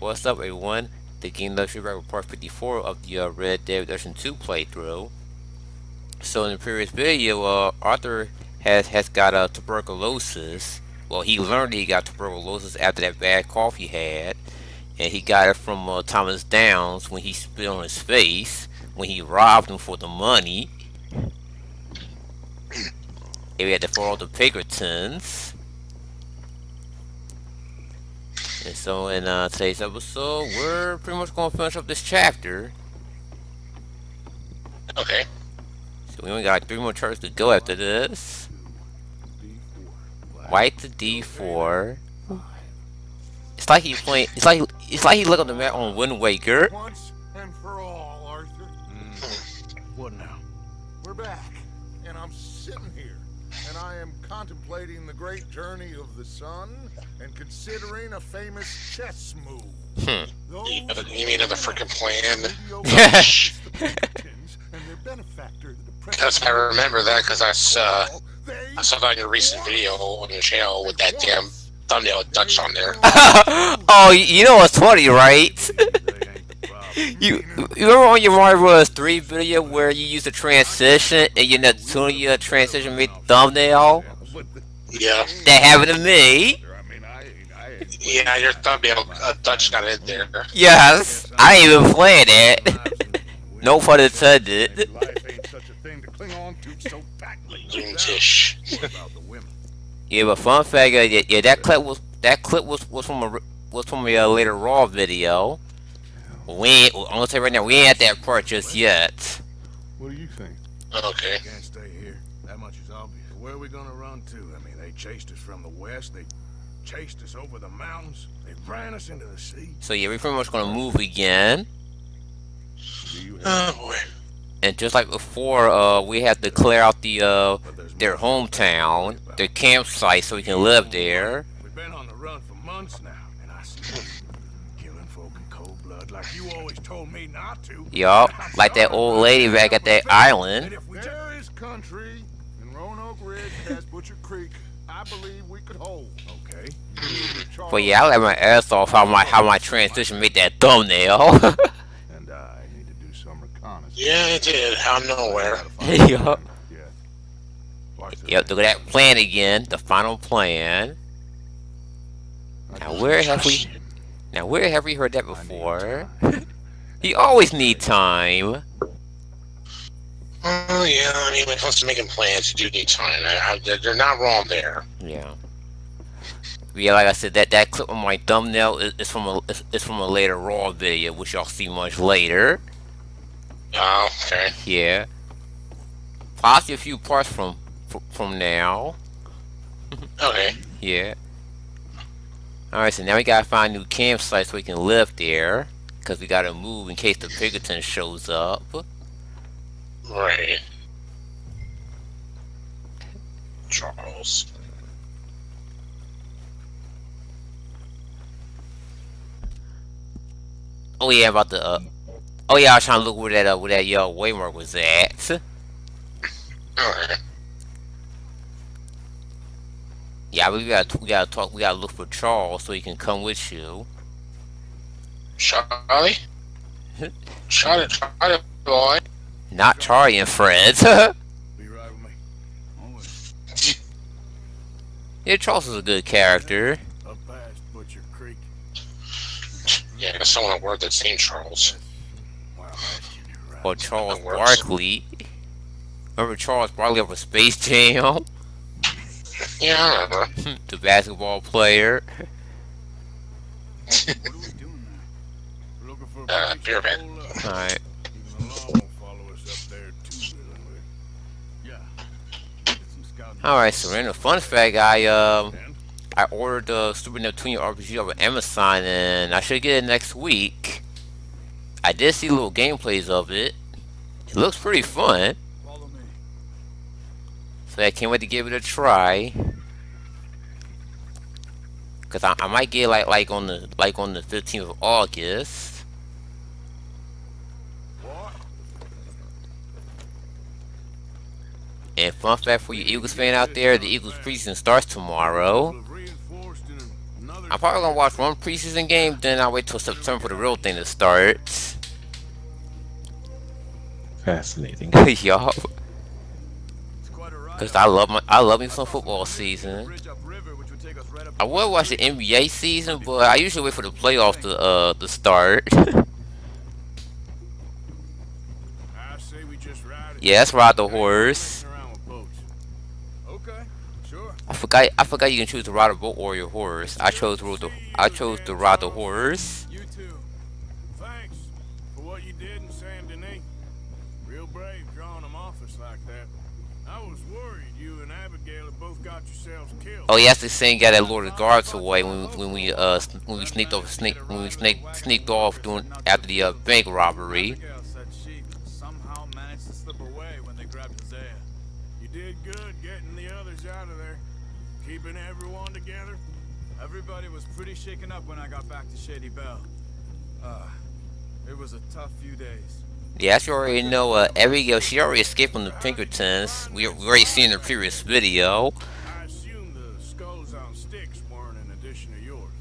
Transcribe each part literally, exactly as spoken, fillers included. What's up, everyone? The Game Love Tree Report part fifty-four of the uh, Red Dead Redemption two playthrough. So in the previous video, uh, Arthur has has got uh, tuberculosis. Well, he learned he got tuberculosis after that bad cough he had, and he got it from uh, Thomas Downs when he spit on his face when he robbed him for the money. And we had to follow the Pinkertons. And so in uh, today's episode, we're pretty much going to finish up this chapter. Okay. So we only got three more chapters to go after this. White to D four. It's like he's playing. It's like it's like he looked on the map on Wind Waker. Once and for all, Arthur. Mm. What now? We're back, and I'm sitting here. And I am contemplating the great journey of the sun and considering a famous chess move. Hmm. You, know, you mean another freaking plan? Because I remember that because I saw I saw that in your recent video on your channel with that damn thumbnail of Dutch on there. Oh, you know what's funny, right? You, you remember on your Mario Bros. three video where you used a transition and your Neptunia transition made the thumbnail? Yeah. That happened to me. Yeah, your thumbnail uh, Dutch got in there. Yes, I ain't even playing it. No pun intended. Yeah, but fun fact, uh, yeah, yeah, that clip was that clip was was from a was from a uh, later Raw video. We ain't, I'm gonna say right now, we ain't at that part just yet. What do you think? Okay. We can't stay here. That much is obvious. Where are we gonna run to? I mean, they chased us from the west. They chased us over the mountains. They ran us into the sea. So yeah, we're pretty much gonna move again. Oh boy. And just like before, uh, we have to clear out the uh, their hometown, their campsite, so we can live there. We've been on the run for months now, and I see. Like you always told me not to. Yup, like that old lady back at that island. There is country in Roanoke Ridge past Butcher Creek. I believe we could hold. Okay. But yeah, I let my ass off how my how my transition made that thumbnail. And I need to do some reconnaissance. Yeah, it did. Out of nowhere. Yup. Yep. Look at that plan again. The final plan. Now where have we? Now, where have we heard that before? He always need time. Oh yeah, I mean, when it comes to making plans, you do need time. I, I, they're not wrong there. Yeah. Yeah, like I said, that that clip on my thumbnail is, is from a is from a later Raw video, which y'all see much later. Oh, okay. Yeah. Possibly a few parts from from now. Okay. Yeah. Alright, so now we gotta find new campsites so we can live there. Because we gotta move in case the Pinkerton shows up. Right. Charles. Oh yeah, about the, uh... Oh yeah, I was trying to look where that, uh, where that yellow waymark was at. Alright. Yeah, we gotta we gotta talk. We gotta look for Charles so he can come with you. Charlie, Charlie, Charlie boy. Not Charlie and Fred. Be right with me. Always. Yeah, Charles is a good character. Up past Butcher Creek. Yeah, that's someone at work that's named Charles. Or Charles Barkley. Remember Charles Barkley of a Space Jam? Yeah, I remember. The basketball player. What are we doing now? We're looking for a uh, beer man. Alright. Alright, so in a fun fact, I um I ordered the uh, Super Neptunia R P G over Amazon, and I should get it next week. I did see little gameplays of it. It looks pretty fun. So I can't wait to give it a try, cause I, I might get like like on the like on the fifteenth of August. What? And fun fact for you Eagles fan out there, the Eagles preseason starts tomorrow. Another I'm probably gonna watch one preseason game, then I'll wait till September for the real thing to start. Fascinating. Y'all. Cause I love my, I love me some football season. I would watch the N B A season, but I usually wait for the playoffs to uh to start. Yeah, let's ride the horse. I forgot. I forgot you can choose to ride a boat or your horse. I chose to ride the. I chose to ride the horse. You too. Thanks for what you did in San Denis. Real brave drawing them office like that. I was worried you and Abigail had both got yourselves killed. Oh, yeah, that's the same guy that lured the guards away when we, when we uh when we sneaked off sneak when we sneaked sneaked off doing after the uh, bank robbery. Abigail said she somehow managed to slip away when they grabbed his ass. You did good getting the others out of there. Keeping everyone together. Everybody was pretty shaken up when I got back to Shady Bell. Uh, it was a tough few days. Yeah, as you already know, uh, Abigail, she already escaped from the Pinkertons. We, we already seen in the previous video. I assume the skulls on sticks weren't an addition to yours.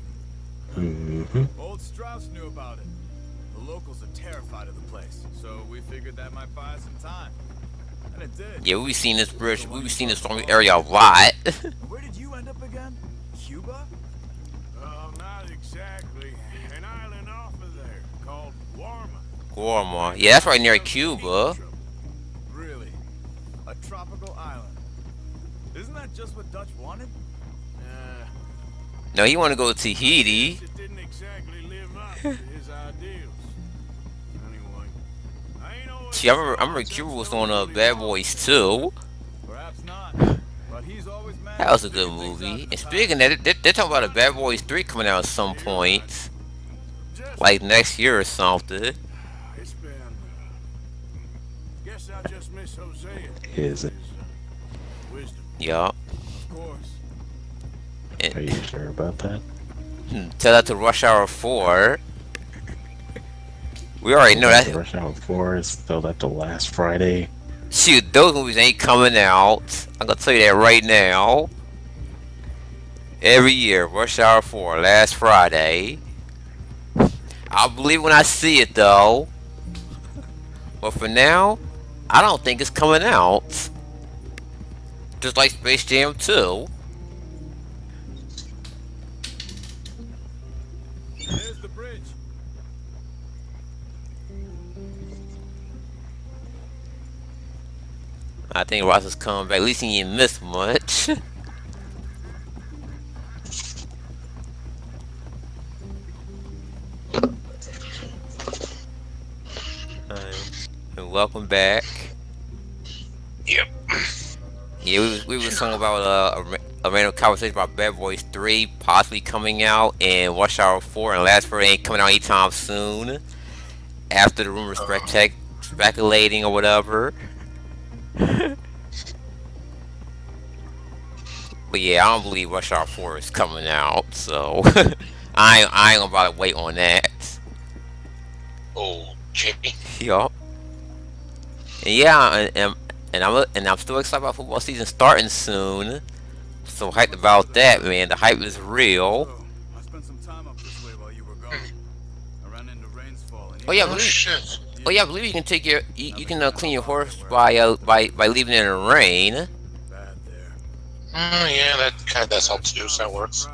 Mm-hmm. Old Strauss knew about it. The locals are terrified of the place, so we figured that might buy us some time. And it did. Yeah, we've seen this bridge, we've seen this stormy area a lot. Where did you end up again? Cuba? Uh, not exactly. An island off of there called Guarma. Guarma. Yeah, that's right near Cuba. Really? A tropical island. Isn't that just what Dutch wanted? Uh, no, he wanted to go to Tahiti. It didn't exactly live up to his ideals. Anyway, I ain't always See, I remember, I remember Cuba was on uh, Bad Boys two. Perhaps not. But he's always managed that was a good movie. And speaking of that, they're, they're talking about a Bad Boys three coming out at some point. Like next year or something. I just miss Jose. Is it? Yeah. Of course. And are you sure about that? Tell that to Rush Hour four. We already know that. Rush Hour four is tell that to Last Friday. Shoot, those movies ain't coming out. I'm gonna tell you that right now. Every year, Rush Hour four, Last Friday. I believe when I see it though. But for now, I don't think it's coming out. Just like Space Jam two. There's the bridge. I think Ross is coming back. At least he didn't miss much. Welcome back. Yep. Yeah, we was, we was talking about uh, a, a random conversation about Bad Boys three possibly coming out, and Rush Hour four and Last Friday ain't coming out anytime soon. After the rumors uh, spec speculating or whatever. But yeah, I don't believe Rush Hour four is coming out, so I I ain't gonna wait on that. Oh, okay. Yup. And yeah, and, and, and I'm and I'm still excited about football season starting soon. So hyped about that, man. The hype is real. Oh yeah, I believe, oh yeah, I believe you can take your you, you can uh, clean your horse by uh, by by leaving it in the rain. Mm, yeah, that kind of, that's helped too. So that works.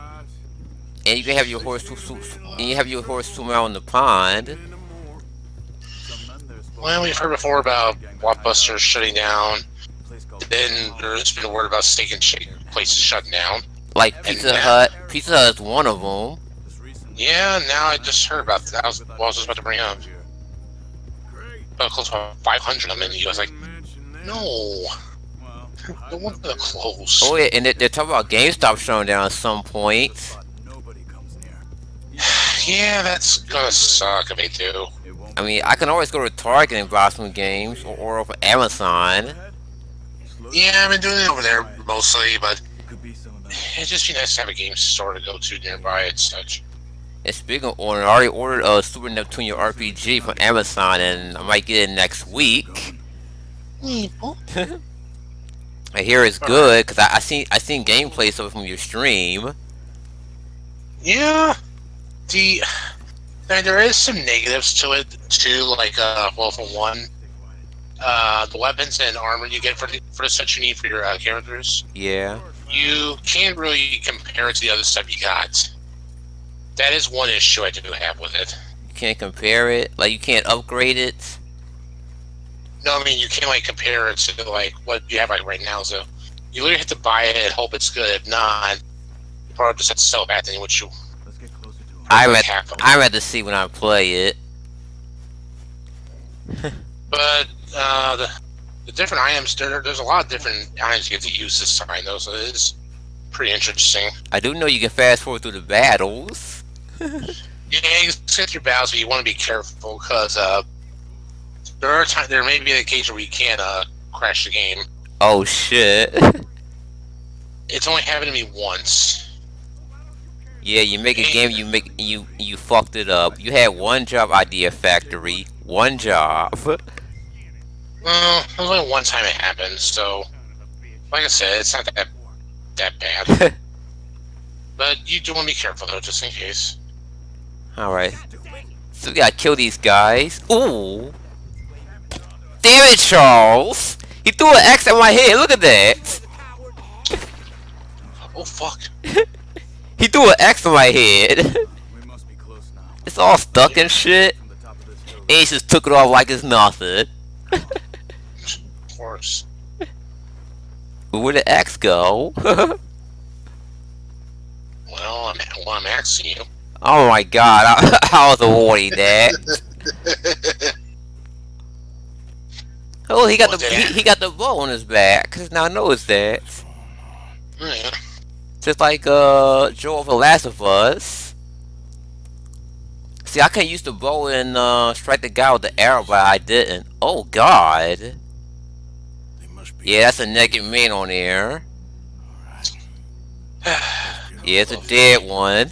And you can have your horse to, to, and you have your horse swim out in the pond. Well, we've heard before about Blockbuster shutting down. Then there's been word about Steak and Shake places shutting down. Like Pizza Hut. Pizza Hut is one of them. Yeah, now I just heard about that. I was, well, I was just about to bring up. About close to five hundred of them in the U S. Like, no. The one's gonna close. Oh, yeah, and they're talking about GameStop shutting down at some point. Yeah, that's gonna suck. I mean, too. I mean, I can always go to Target and buy some games, or, or over Amazon. Yeah, I've been doing it over there mostly, but it'd just be nice to have a game store to go to nearby and such. And speaking of ordering, I already ordered a Super Neptunia R P G from Amazon, and I might get it next week. I hear it's good, because I, I seen I seen gameplay stuff from your stream. Yeah, the and there is some negatives to it too. Like, uh, well, for one, uh, the weapons and armor you get for the, for the sets you need for your uh, characters. Yeah, you can't really compare it to the other stuff you got. That is one issue I do have with it. You can't compare it? Like, you can't upgrade it? No, I mean, you can't, like, compare it to, like, what you have, like, right now. So you literally have to buy it and hope it's good. If not, you probably just have to sell it back to you. Let's get closer to it. I like rather, I rather see when I play it. But, uh, the, the different items, there, there's a lot of different items you get to use this time, though, so it is pretty interesting. I do know you can fast forward through the battles. Yeah, you skip your battles, but you want to be careful because uh, there are time, there may be an occasion where you can't uh, crash the game. Oh shit! It's only happened to me once. Yeah, you make a game, you make you you fucked it up. You had one job, Idea Factory, one job. Well, it was only one time it happened, so like I said, it's not that that bad. But you do want to be careful though, just in case. Alright. So we gotta kill these guys. Ooh! Damn it, Charles! He threw an axe at my head, look at that! Oh fuck. He threw an axe at my head. It's all stuck and shit. And he just took it off like it's nothing. Of course. Where'd the axe go? Well, I'm, well, I'm asking you. Oh my god, I, I was awarding that. Oh, he got What's the he, he got the bow on his back. Cause now I know it's that. Yeah. Just like uh, Joel for Last of Us. See, I could use the bow and uh, strike the guy with the arrow, but I didn't. Oh god. They must be yeah, that's a naked man on there. Yeah, it's a dead one.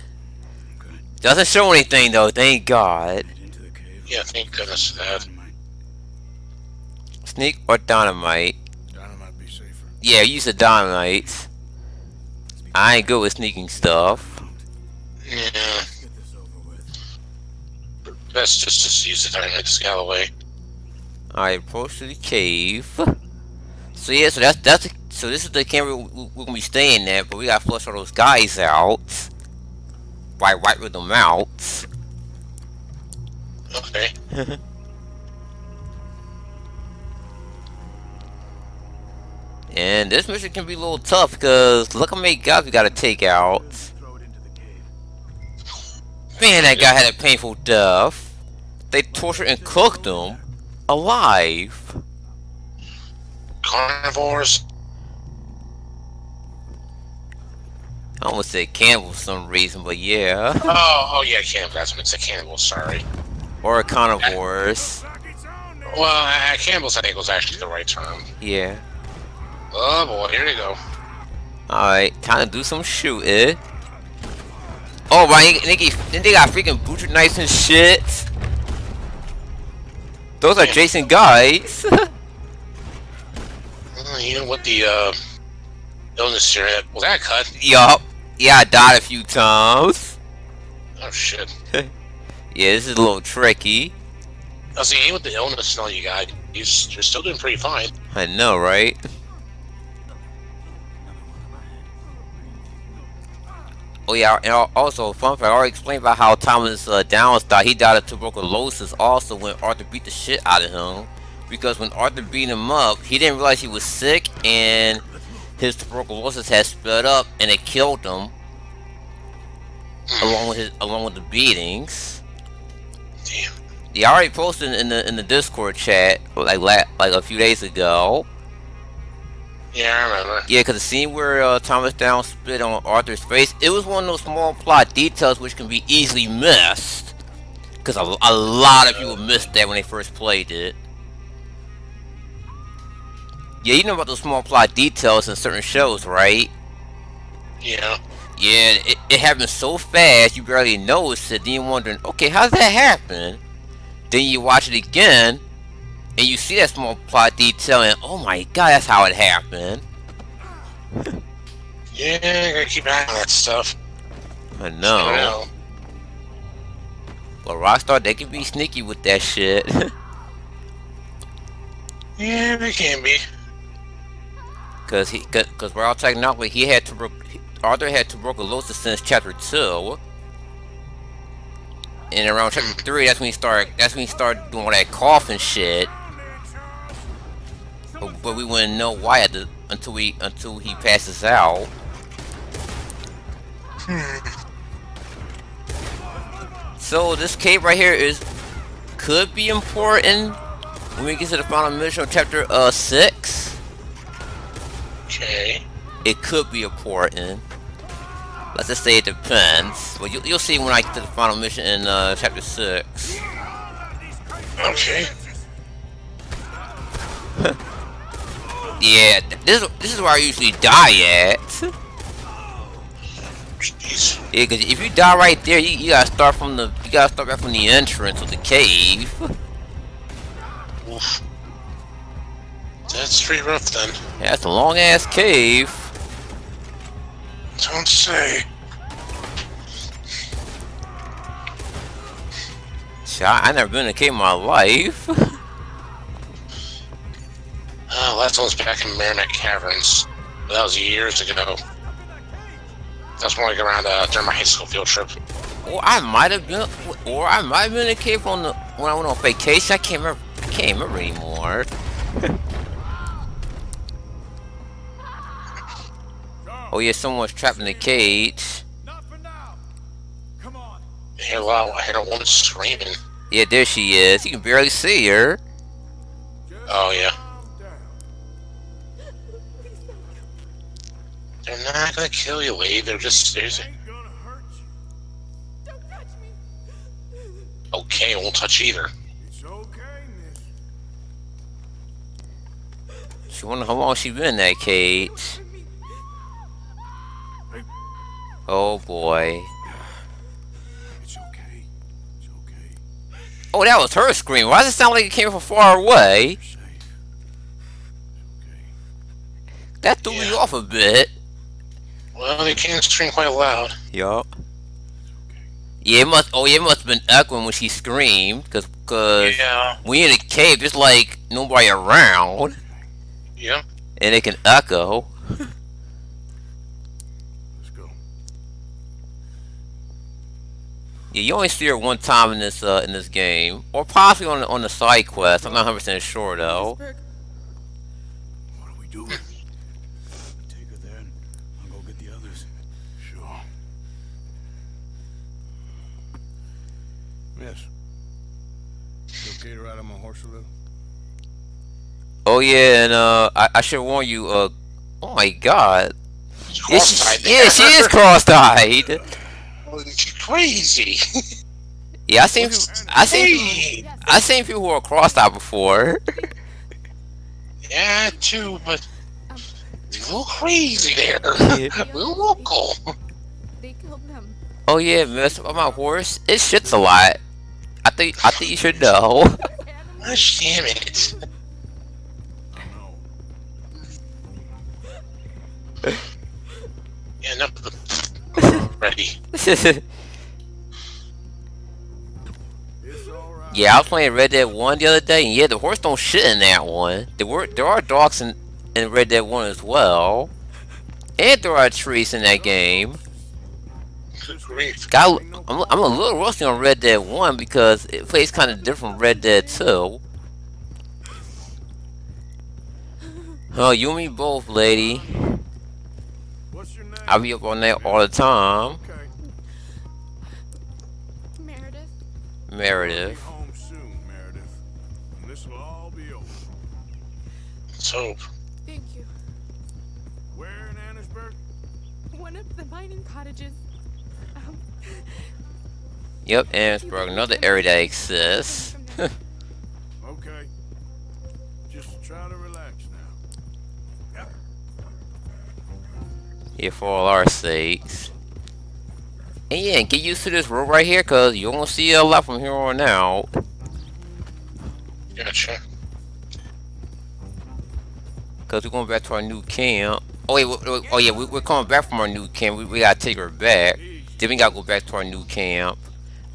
Doesn't show anything though, thank god. Yeah, thank goodness for that. Sneak or dynamite? Dynamite be safer. Yeah, use the dynamite. I ain't good with sneaking stuff. Yeah. Best just to use the dynamite to scale away. Alright, approach to the cave. So yeah, so that's that's so this is the camera we're gonna be staying at, but we gotta flush all those guys out. Right, right with them out. Okay. And this mission can be a little tough because look how many guys we gotta take out. Man, that guy had a painful death. They tortured and cooked him alive. Carnivores. I almost said cannibal for some reason, but yeah. Oh, oh yeah, cannibal. That's what I said, cannibal. Sorry. Or a carnivores. Well, uh, cannibals I think was actually the right term. Yeah. Oh boy, here we go. All right, time to do some shooting. Oh my, they, they, they got freaking butcher knives and shit. Those are Jason guys. You know what the uh, illness here at? Was that cut? Yup. Yeah, I died a few times. Oh shit. Yeah, this is a little tricky. I see, even with the illness and all you got, you're still doing pretty fine. I know, right? Oh yeah, and also, fun fact, I already explained about how Thomas uh, Downs died. He died of tuberculosis also when Arthur beat the shit out of him. Because when Arthur beat him up, he didn't realize he was sick and his tuberculosis had sped up and it killed him. Along with his, along with the beatings. Damn. Yeah, I already posted in the in the Discord chat like like a few days ago. Yeah, I remember. Yeah, because the scene where uh, Thomas Downs spit on Arthur's face, it was one of those small plot details which can be easily missed. Because a, a lot of people missed that when they first played it. Yeah, you know about those small plot details in certain shows, right? Yeah. Yeah, it, it happened so fast you barely noticed it. Then you're wondering, okay, how did that happen? Then you watch it again. And you see that small plot detail and oh my god, that's how it happened. Yeah, I gotta keep an eye on that stuff. I know. Well, Rockstar, they can be sneaky with that shit. Yeah, they can be. Cause he, cause, cause we're all talking out. Where he had to, Arthur had tuberculosis since chapter two, and around chapter three, that's when he started. That's when he started doing all that coughing shit. But, but we wouldn't know why at the, until we until he passes out. Hmm. So this cave right here is could be important when we get to the final mission of chapter uh six. Okay. It could be important. Let's just say it depends. Well, you, you'll see when I get to the final mission in uh, chapter six. Okay. Yeah, th this this is where I usually die at. Jeez. Yeah, cause if you die right there, you, you gotta start from the you gotta start right from the entrance of the cave. Oof. That's pretty rough then. Yeah, that's a long ass cave. Don't say. See, I, I never been in a cave in my life. Oh, last one was back in Marinette Caverns. But that was years ago. That was more like around uh, during my high school field trip. Or I might have been, or I might have been in a cave on the when I went on vacation. I can't remember. I can't remember anymore. Oh yeah, someone's trapped in the cage. Not for now. Come on. I hear a lot. I hear a woman screaming. Yeah, there she is. You can barely see her. Oh yeah. They're not gonna kill you, Lee. They're just they're just... Don't touch me. Okay, I won't touch either. It's okay, miss. She wonder how long she been in that cage. Oh boy. It's okay. It's okay. Oh, that was her scream. Why does it sound like it came from far away? It's okay. That threw yeah. me off a bit. Well, they can scream quite loud. Yup. Okay. Yeah, it must oh yeah, it must have been echoing when she screamed, cause, cause yeah. we in a cave, there's like nobody around. Yeah. And it can echo. Yeah, you only see her one time in this uh, in this game, or possibly on on the side quest. I'm not one hundred percent sure though. What do we do? Take her there, and I'll go get the others. Sure. Yes. You okay to ride on my horse a little? Oh yeah, and uh, I I should warn you. Uh, oh my God. Yeah, she, yeah, she is cross-eyed. Crazy. Yeah, I seen people, I seen I seen people who are cross-eyed before. Yeah, too, but it's a little crazy there. Yeah. A little local. They killed them. Oh yeah, mess up my horse. It shits a lot. I think I think you should know. Gosh, damn it. Yeah, enough of the ready. Yeah, I was playing Red Dead one the other day, and yeah, the horse don't shit in that one. There were there are dogs in, in Red Dead one as well, and there are trees in that game. Got, I'm, I'm a little rusty on Red Dead one because it plays kind of different from Red Dead two. Oh, you and me both, lady. I be up on that all the time. Okay. Meredith. Meredith. Home soon, Meredith. And this will all be over. Let's hope. Thank you. Where in Annisburg? One of the mining cottages. Um, yep, Annisburg, another area that exists. Okay. Just try to relax now. Yep. Yeah, for all our sakes. And yeah, get used to this road right here, cause you won't see a lot from here on out. Gotcha. Cause we're going back to our new camp. Oh wait, wait, wait oh yeah, we, we're coming back from our new camp. We, we gotta take her back. Then we gotta go back to our new camp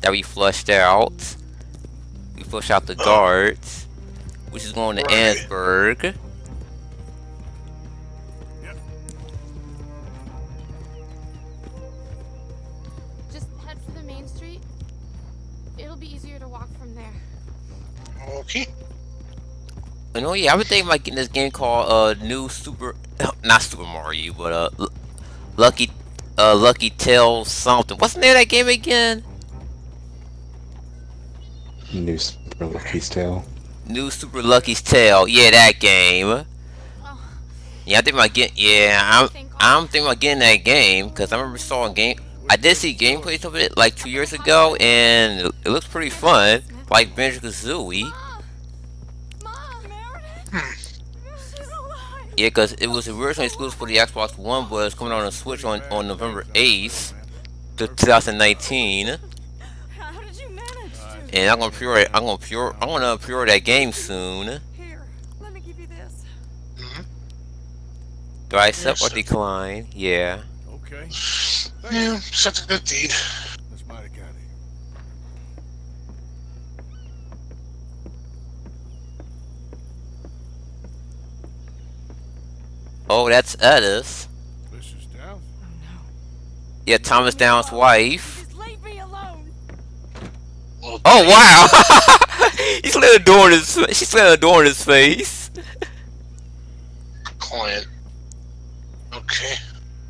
that we flushed out. We flushed out the guards, which is going to right. Annisburg. Yep. Just head for the main street. It'll be easier to walk from there. Okay. And oh yeah, I was thinking like in this game called uh New Super, not Super Mario, but uh Lucky uh Lucky Tail something. What's the name of that game again? New Super Lucky's Tail. New Super Lucky's Tail. Yeah, that game. Oh. Yeah, I think I get. Yeah, I'm. I'm thinking about getting that game because I remember saw a game. I did see gameplays of it like two years ago, and it looks pretty fun, like Banjo-Kazooie. Yeah, because it was originally exclusive for the Xbox One, but it's coming out on Switch on, on November eighth, two thousand nineteen. And I'm gonna pre-order. I'm gonna pre-order. I'm gonna pre-order that game soon. Here, let me give you this. Do I accept or decline? Yeah. Okay. Yeah, such a good deed. That's mighty kind of you. Oh, that's Edith. This is Downs. Oh no. Yeah, Thomas Downs' wife. Oh, wow! He slid a door in his face. She slid a door in his face. Client. Okay.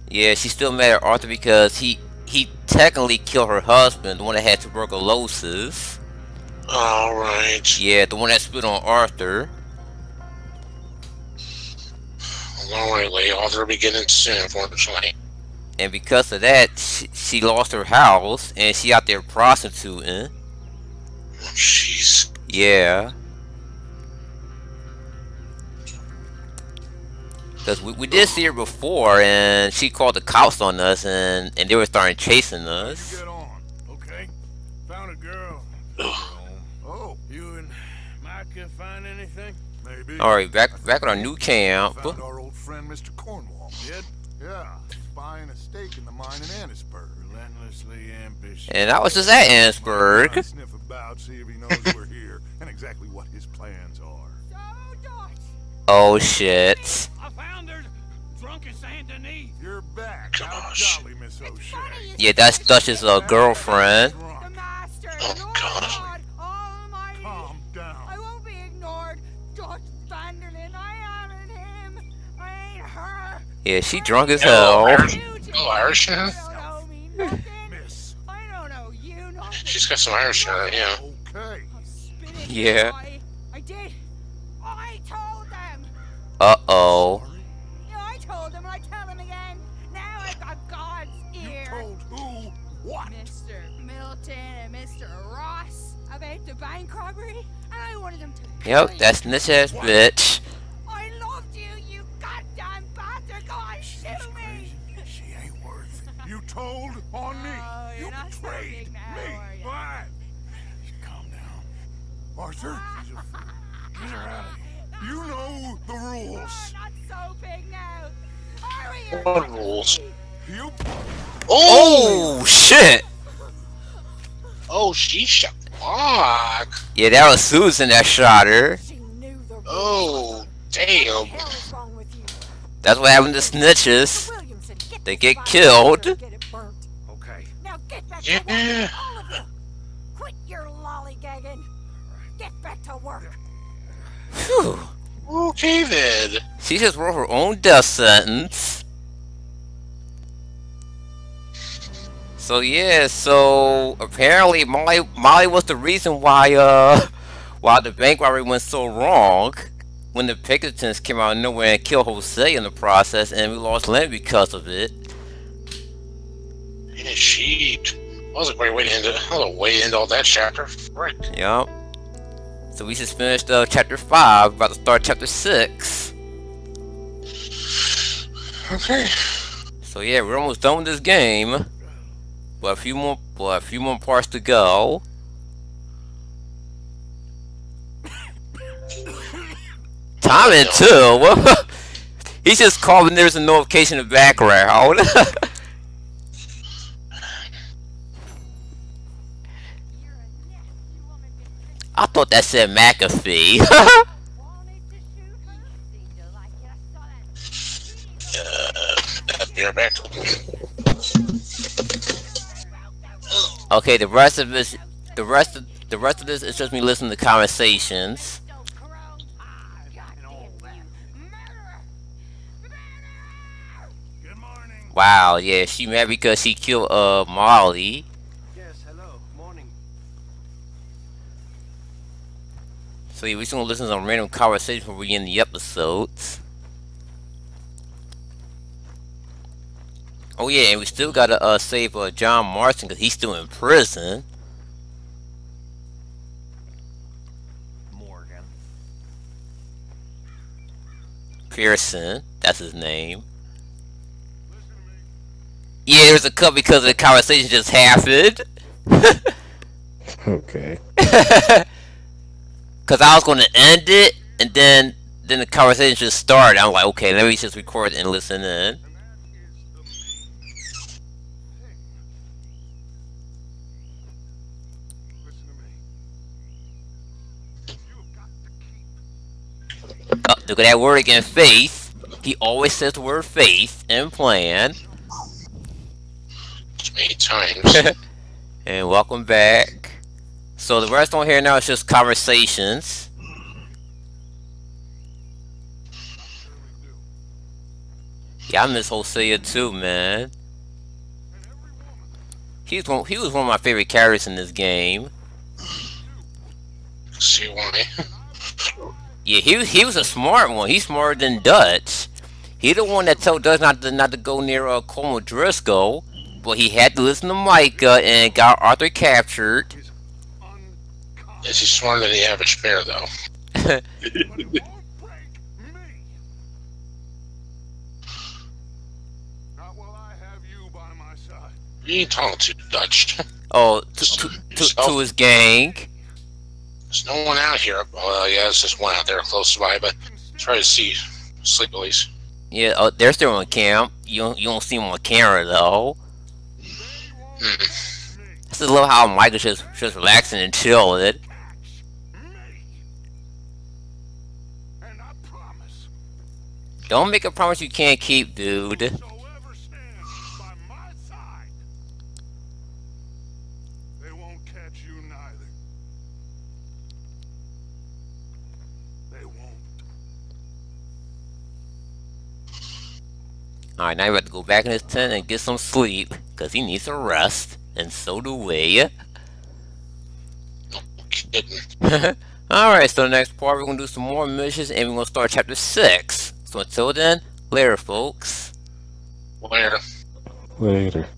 Yeah, she's still mad at Arthur because he he technically killed her husband, the one that had tuberculosis. Alright. Yeah, the one that spit on Arthur. Alright, Arthur will be getting soon, unfortunately. And because of that, she, she lost her house and she out there prostituting. Jeez. Yeah. Cause we, we did see her before, and she called the cops on us, and and they were starting chasing us. You get on, okay? Found a girl. Oh, you and Micah find anything? Maybe. All right, back back at our new camp. Found our old friend, Mister Cornwall. Did? Yeah. Buying a stake in the mine in Annisburg. Relentlessly ambitious. And I was just at Annisburg. Sniff about, see if he knows we're here and exactly what his plans are. So, Dutch. Oh shit. I found her drunk in Saint Denis. You're back. Gosh. Jolly, Miss O'Shea. Yeah, that's Dutch's uh, girlfriend. The master, oh god. Calm down. I won't be ignored. Dutch Vanderlyn. I am in him. I ain't her. Yeah, she drunk as hell. Oh, Irish hair? Miss. I don't know you. She's got some Irish hair, yeah. Okay. Yeah. I did. I told them. Uh oh. Yeah, I told them. I tell them again. Now I got God's ear. You told who? What? Mister Milton and Mister Ross about the bank robbery, and I wanted them to. Yep, that's this ass bitch. I loved you. You goddamn bastard. Go on, shoot me. She ain't worth it. You told on me. Oh, you betrayed now, me. Why? Calm down, Arthur. Get her out of here. You know the rules. Oh, not so big now. Hurry, what rules? You. Oh, oh shit. Oh, she shot. Fuck. Yeah, that was Susan that shot her. She knew the rules. Oh, damn. That's what happened to snitches. They get killed. Okay. Now get back to work, all of you. Quit your lollygagging. Get back to work. Whew. Okay then. She just wrote her own death sentence. So yeah, so apparently Molly Molly was the reason why uh why the bank robbery went so wrong. When the Pinkertons came out of nowhere and killed Jose in the process, and we lost Lynn because of it. Yeah, sheet. That was a great way to end it. That was a way to end all that chapter. Frick. Yup. So we just finished uh, chapter five. About to start chapter six. Okay. So yeah, we're almost done with this game, but a few more, but a few more parts to go. I'm in too. He's just calling. There's a notification in the background. I thought that said McAfee. Okay, the rest of this, the rest of the rest of this is just me listening to conversations. Wow, yeah, she married because she killed uh Molly. Yes, hello, morning. So yeah, we're just gonna listen to some random conversations when we end the episodes. Oh yeah, and we still gotta uh, save uh, John Marston because he's still in prison. Morgan Pearson, that's his name. Yeah, there's a cut because the conversation just happened. Okay. Cause I was gonna end it, and then then the conversation just started. I'm like, okay, let me just record and listen in. Oh, look at that word again, faith. He always says the word faith and plan. Eight times. And welcome back. So the rest on here now is just conversations. Yeah, I miss Hosea too, man. He was one, he was one of my favorite characters in this game. See why? Yeah, he was, he was a smart one. He's smarter than Dutch. He the one that told Dutch not to not to go near uh, Como Driscoll, but he had to listen to Micah and got Arthur captured. Yes, he's smarter than the average bear, though. You ain't talking to Dutch. Oh, to, to, to, to his gang. There's no one out here. Well, yeah, there's just one out there close by, but try to see sleep at least. Yeah, oh, they're still on camp. You don't, you don't see them on camera though. Mm. I just love how Michael's just just relaxing and chilling. Don't make a promise you can't keep, dude. Alright, now we have to go back in his tent and get some sleep, because he needs a rest, and so do we. Alright, so the next part, we're going to do some more missions, and we're going to start chapter six. So until then, later, folks. Later. Later.